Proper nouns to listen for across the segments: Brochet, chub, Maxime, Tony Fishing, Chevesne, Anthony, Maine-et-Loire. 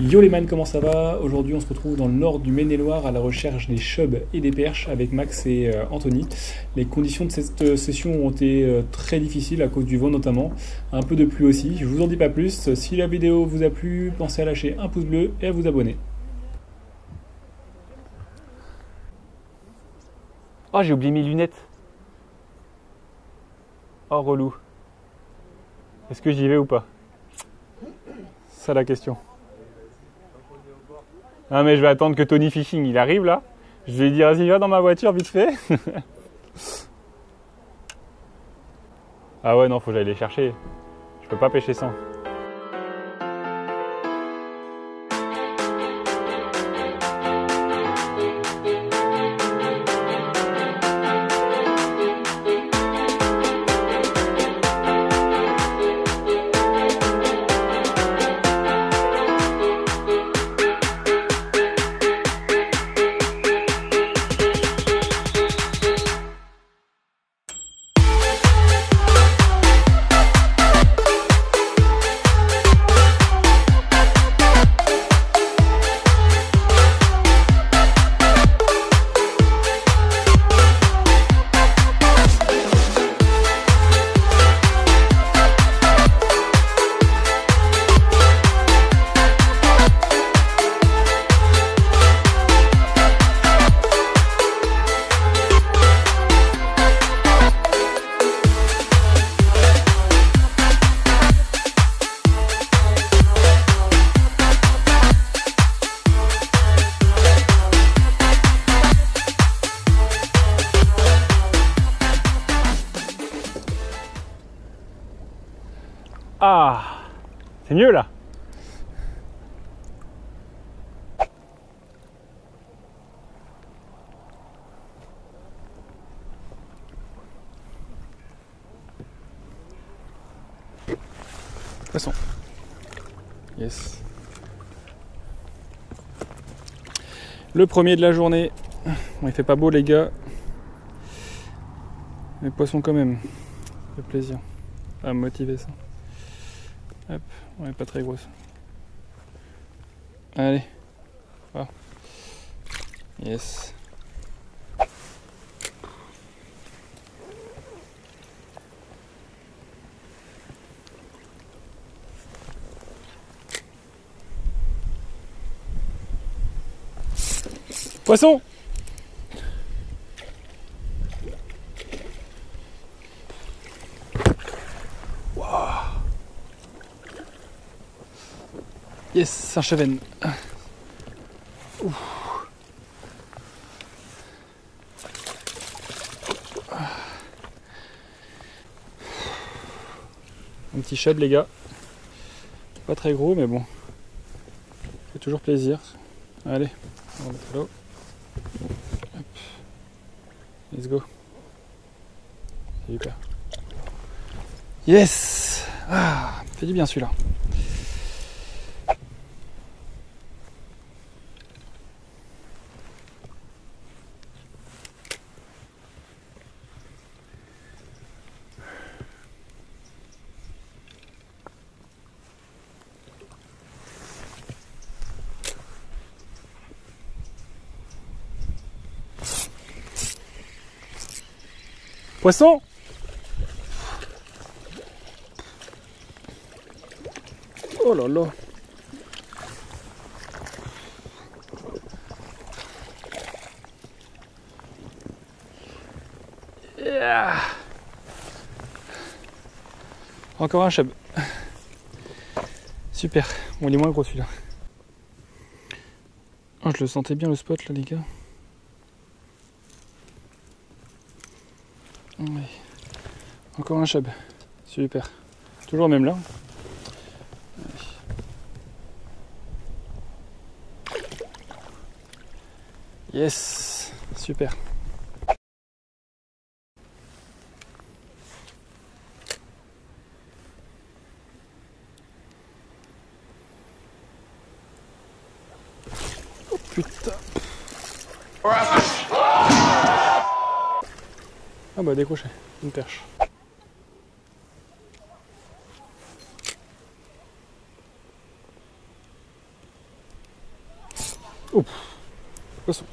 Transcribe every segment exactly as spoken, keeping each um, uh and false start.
Yo les man, comment ça va? Aujourd'hui on se retrouve dans le nord du Maine-et-Loire à la recherche des chubs et des perches avec Max et euh, Anthony. Les conditions de cette session ont été euh, très difficiles à cause du vent notamment, un peu de pluie aussi. Je vous en dis pas plus, si la vidéo vous a plu, pensez à lâcher un pouce bleu et à vous abonner. Oh, j'ai oublié mes lunettes. Oh relou. Est-ce que j'y vais ou pas? C'est ça la question. Non mais je vais attendre que Tony Fishing il arrive là. Je vais lui dire vas-y va dans ma voiture vite fait. Ah ouais non, faut que j'aille les chercher. Je peux pas pêcher sans. Ah, c'est mieux là. Poisson. Yes. Le premier de la journée. Bon, il fait pas beau les gars. Mais poisson quand même. Ça fait plaisir. Ça va me motiver ça. Hop, on n'est pas très grosse. Allez. Oh. Yes. Poisson! Yes, un chevenne. Un petit chub les gars. Pas très gros mais bon. C'est toujours plaisir. Allez, on va mettre là-haut. Let's go. Super. Yes. Ah, fait du bien celui-là. Poisson! Oh là là! Yeah. Encore un chub. Super. Bon, il est moins gros celui-là. Oh, je le sentais bien le spot là, les gars. Oui. Encore un chub, super. Toujours même là. Yes, super. Oh putain. Ah bah décroché, une perche. Oh, poisson.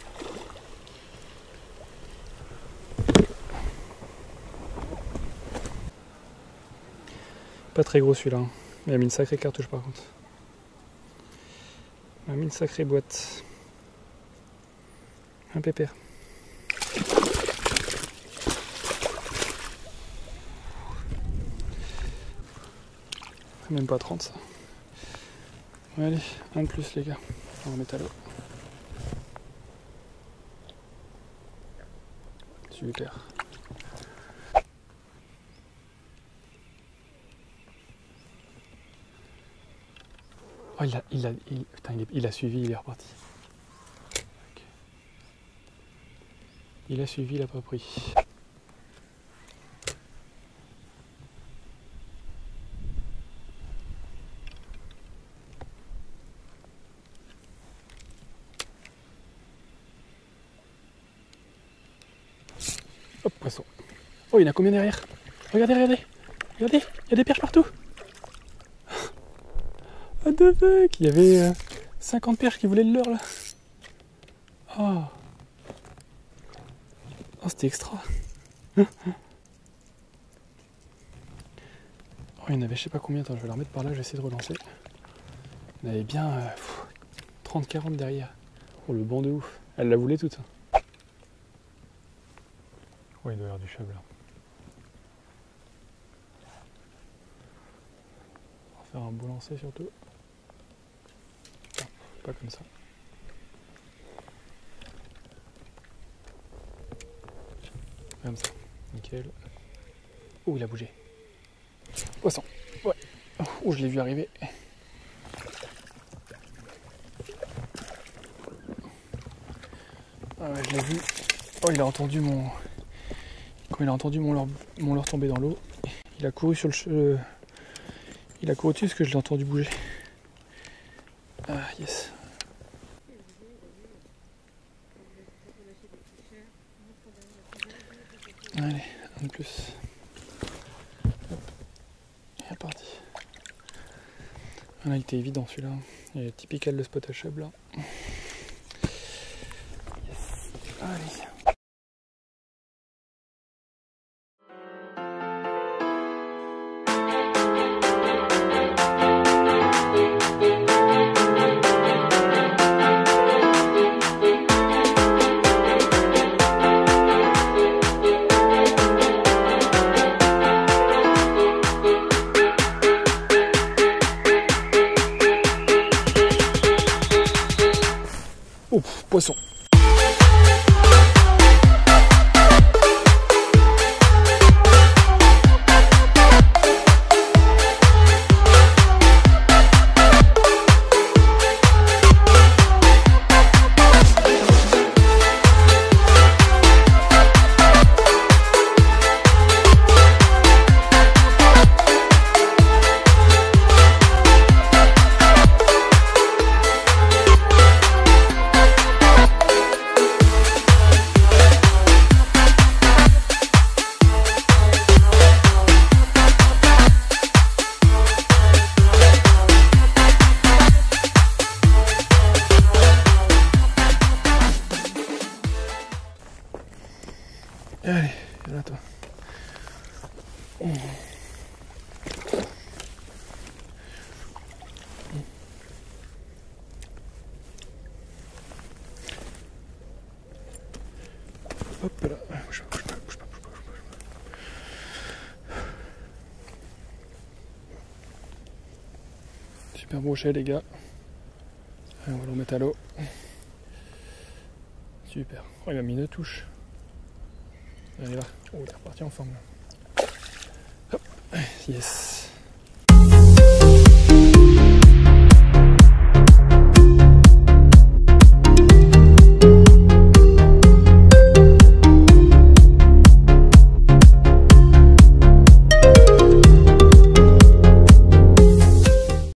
Pas très gros celui-là. Il a mis une sacrée cartouche par contre. Il a mis une sacrée boîte. Un pépère. Même pas trente ça. Allez, un de plus les gars. On va mettre à l'eau. Super. Oh, il a, il a, il, putain, il, est, il a suivi, il est reparti. Okay. Il a suivi, il a pas pris. Hop, poisson. Oh, il y en a combien derrière? Regardez, regardez. Regardez, il y a des perches partout. What the fuck? Il y avait euh, cinquante perches qui voulaient de l'heure là. Oh, oh c'était extra. Oh, il y en avait je sais pas combien. Attends, je vais la remettre par là, je vais essayer de relancer. Il y en avait bien euh, trente quarante derrière. Oh, le banc de ouf. Elle la voulait toute. Oh, il doit y avoir du cheveu là. On va faire un beau lancer surtout. Pas comme ça. Comme ça. Nickel. Oh, il a bougé. Poisson. Ouais. Oh, je l'ai vu arriver. Ah ouais, je l'ai vu. Oh, il a entendu mon... Quand il a entendu mon leurre, mon leurre tomber dans l'eau, il a couru sur le... Euh, il a couru dessus parce que je l'ai entendu bouger. Ah, yes. Allez, un de plus. Il est parti. Ah là, il était évident celui-là. Il est typical de spot à chub là. Yes. Allez. Oh, poisson. Allez, viens là toi. Oh. Hop là, bouge pas, bouge pas, bouge pas, bouge pas, bouge pas. Super brochet les gars. Allez, on va le remettre à l'eau. Super. Oh, il m'a mis une touche. Allez là, oh, il est reparti en forme. Hop, yes.